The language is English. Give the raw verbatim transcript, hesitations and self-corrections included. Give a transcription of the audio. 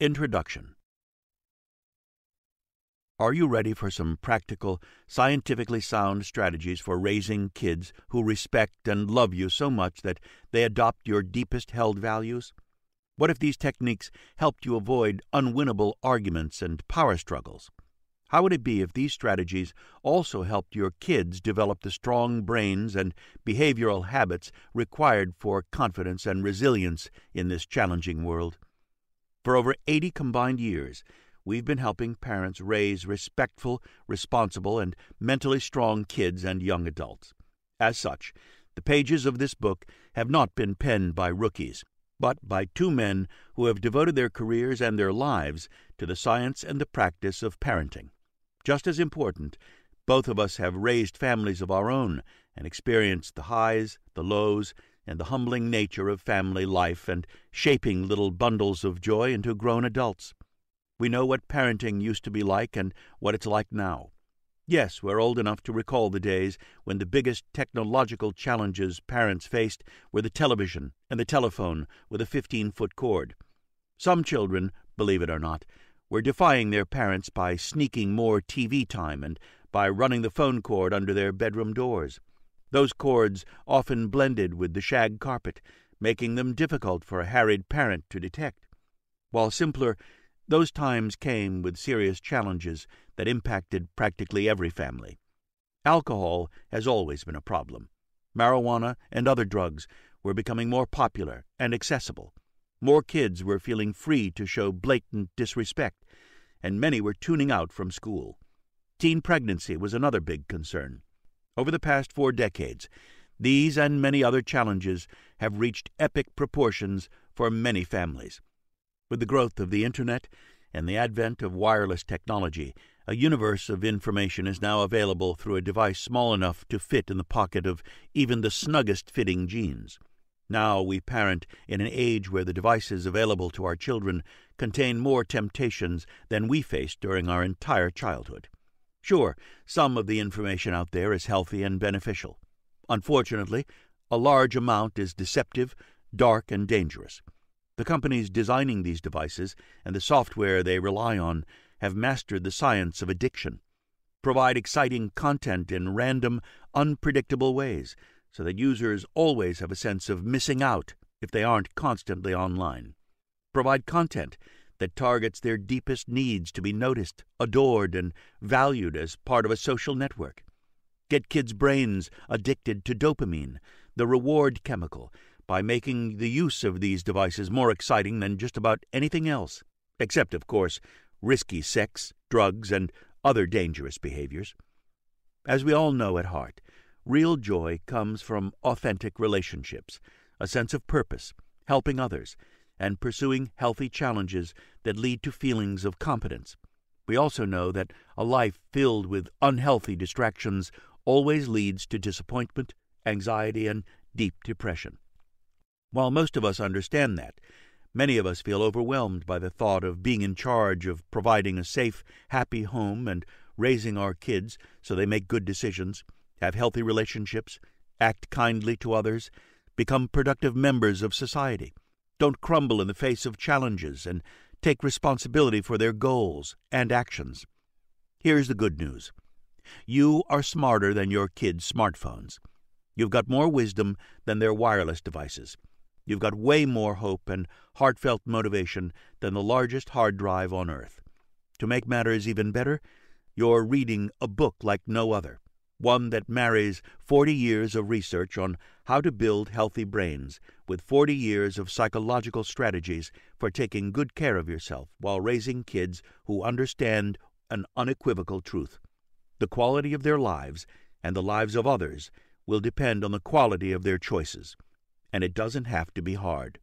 Introduction. Are you ready for some practical, scientifically sound strategies for raising kids who respect and love you so much that they adopt your deepest held values? What if these techniques helped you avoid unwinnable arguments and power struggles? How would it be if these strategies also helped your kids develop the strong brains and behavioral habits required for confidence and resilience in this challenging world? For over eighty combined years, we've been helping parents raise respectful, responsible, and mentally strong kids and young adults. As such, the pages of this book have not been penned by rookies, but by two men who have devoted their careers and their lives to the science and the practice of parenting. Just as important, both of us have raised families of our own and experienced the highs, the lows, and the humbling nature of family life and shaping little bundles of joy into grown adults. We know what parenting used to be like and what it's like now. Yes, we're old enough to recall the days when the biggest technological challenges parents faced were the television and the telephone with a fifteen-foot cord. Some children, believe it or not, were defying their parents by sneaking more T V time and by running the phone cord under their bedroom doors. Those cords often blended with the shag carpet, making them difficult for a harried parent to detect. While simpler, those times came with serious challenges that impacted practically every family. Alcohol has always been a problem. Marijuana and other drugs were becoming more popular and accessible. More kids were feeling free to show blatant disrespect, and many were tuning out from school. Teen pregnancy was another big concern. Over the past four decades, these and many other challenges have reached epic proportions for many families. With the growth of the Internet and the advent of wireless technology, a universe of information is now available through a device small enough to fit in the pocket of even the snuggest-fitting jeans. Now we parent in an age where the devices available to our children contain more temptations than we faced during our entire childhood. Sure, some of the information out there is healthy and beneficial. Unfortunately, a large amount is deceptive, dark, and dangerous. The companies designing these devices and the software they rely on have mastered the science of addiction, provide exciting content in random, unpredictable ways so that users always have a sense of missing out if they aren't constantly online, provide content that targets their deepest needs to be noticed, adored, and valued as part of a social network, get kids' brains addicted to dopamine, the reward chemical, by making the use of these devices more exciting than just about anything else, except, of course, risky sex, drugs, and other dangerous behaviors. As we all know at heart, real joy comes from authentic relationships, a sense of purpose, helping others, and pursuing healthy challenges that lead to feelings of competence. We also know that a life filled with unhealthy distractions always leads to disappointment, anxiety, and deep depression. While most of us understand that, many of us feel overwhelmed by the thought of being in charge of providing a safe, happy home and raising our kids so they make good decisions, have healthy relationships, act kindly to others, become productive members of society, don't crumble in the face of challenges, and take responsibility for their goals and actions. Here's the good news. You are smarter than your kids' smartphones. You've got more wisdom than their wireless devices. You've got way more hope and heartfelt motivation than the largest hard drive on earth. To make matters even better, you're reading a book like no other, one that marries forty years of research on how to build healthy brains with forty years of psychological strategies for taking good care of yourself while raising kids who understand an unequivocal truth. The quality of their lives and the lives of others will depend on the quality of their choices. And it doesn't have to be hard.